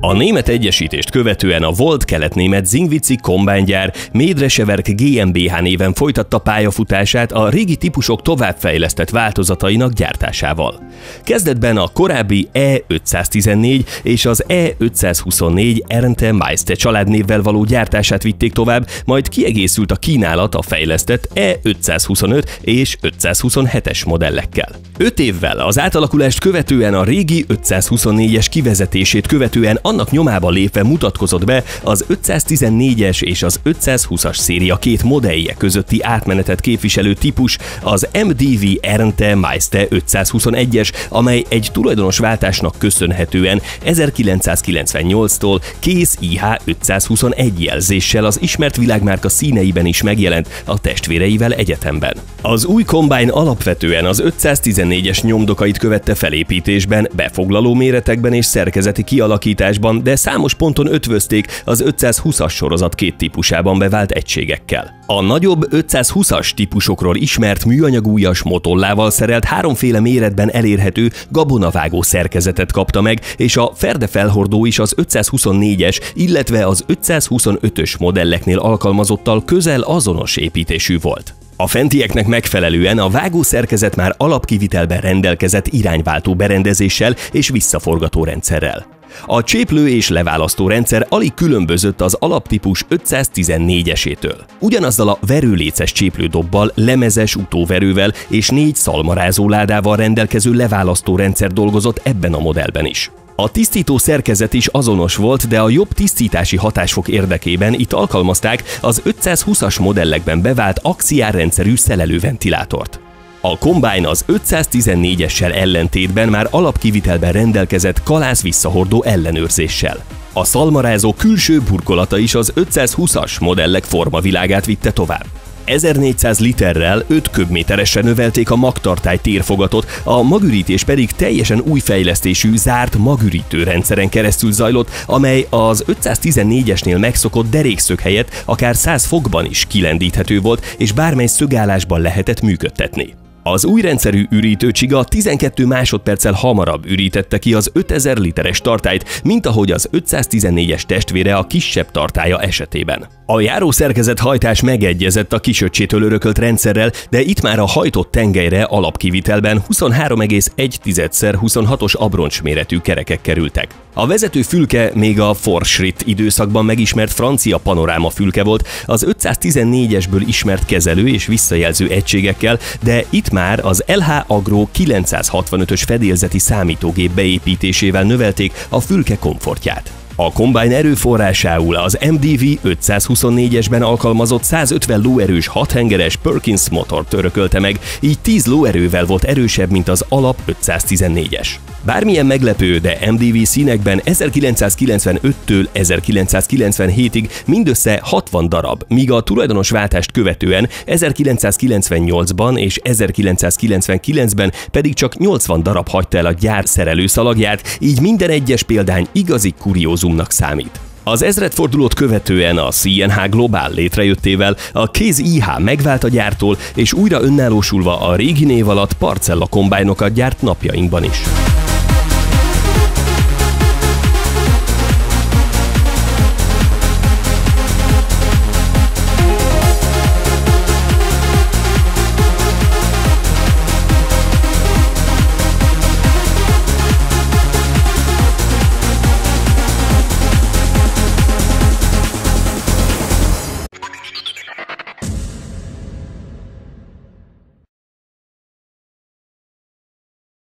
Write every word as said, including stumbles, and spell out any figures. A német egyesítést követően a volt kelet-német Zingvici kombánygyár Médre Severg gé em bé há néven folytatta pályafutását a régi típusok továbbfejlesztett változatainak gyártásával. Kezdetben a korábbi E ötszáztizennégy és az E ötszázhuszonnégy Ernte-Meister családnévvel való gyártását vitték tovább, majd kiegészült a kínálat a fejlesztett E ötszázhuszonöt és ötszázhuszonhetes modellekkel. Öt évvel az átalakulást követően a régi ötszázhuszonnégyes kivezetését követően annak nyomába lépve mutatkozott be az ötszáztizennégyes és az ötszázhúszas széria két modellje közötti átmenetet képviselő típus, az em dé vé Ernte-Meister ötszázhuszonegyes, amely egy tulajdonosváltásnak köszönhetően ezerkilencszázkilencvennyolctól kész I H ötszázhuszonegy jelzéssel az ismert világmárka színeiben is megjelent a testvéreivel egyetemben. Az új kombány alapvetően az ötszáztizennégyes nyomdokait követte felépítésben, befoglaló méretekben és szerkezeti kialakításban, de számos ponton ötvözték az ötszázhúszas sorozat két típusában bevált egységekkel. A nagyobb ötszázhúszas típusokról ismert műanyagújas motollával szerelt háromféle méretben elérhető gabonavágó szerkezetet kapta meg, és a ferdefelhordó is az ötszázhuszonnégyes, illetve az ötszázhuszonötös modelleknél alkalmazottal közel azonos építésű volt. A fentieknek megfelelően a vágószerkezet már alapkivitelben rendelkezett irányváltó berendezéssel és visszaforgató rendszerrel. A cséplő és leválasztó rendszer alig különbözött az alaptípus ötszáztizennégyesétől. Ugyanazzal a verőléces cséplődobbal, lemezes utóverővel és négy szalmarázó ládával rendelkező leválasztó rendszer dolgozott ebben a modellben is. A tisztító szerkezet is azonos volt, de a jobb tisztítási hatásfok érdekében itt alkalmazták az ötszázhúszas modellekben bevált axiárrendszerű szerelőventilátort. A kombány az ötszáztizennégyessel ellentétben már alapkivitelben rendelkezett kalász visszahordó ellenőrzéssel. A szalmarázó külső burkolata is az ötszázhúszas modellek formavilágát vitte tovább. ezernégyszáz literrel öt köbméteresre növelték a magtartály térfogatot, a magürítés pedig teljesen új fejlesztésű zárt magürítő rendszeren keresztül zajlott, amely az ötszáztizennégyesnél megszokott derékszög helyett akár száz fokban is kilendíthető volt, és bármely szögállásban lehetett működtetni. Az új rendszerű ürítőcsiga tizenkét másodperccel hamarabb ürítette ki az ötezer literes tartályt, mint ahogy az ötszáztizennégyes testvére a kisebb tartálya esetében. A járószerkezet hajtás megegyezett a kisöccsétől örökölt rendszerrel, de itt már a hajtott tengelyre alapkivitelben huszonhárom egész egy tized szer huszonhatos abroncsméretű kerekek kerültek. A vezető fülke még a Forschritt időszakban megismert francia panoráma fülke volt, az ötszáztizennégyesből ismert kezelő és visszajelző egységekkel, de itt már az L H Agro kilencszázhatvanötös fedélzeti számítógép beépítésével növelték a fülke komfortját. A kombány erőforrásául az em dé vé ötszázhuszonnégyesben alkalmazott százötven lóerős hathengeres Perkins motort örökölte meg, így tíz lóerővel volt erősebb, mint az alap ötszáztizennégyes. Bármilyen meglepő, de em dé vé színekben ezerkilencszázkilencvenöttől ezerkilencszázkilencvenhétig mindössze hatvan darab, míg a tulajdonosváltást követően ezerkilencszázkilencvennyolcban és ezerkilencszázkilencvenkilencben pedig csak nyolcvan darab hagyta el a gyár szerelőszalagját, így minden egyes példány igazi kuriózumnak számít. Az ezredfordulót követően a C N H Globál létrejöttével a kéz I H megvált a gyártól, és újra önállósulva a régi név alatt parcella kombájnokat gyárt napjainkban is.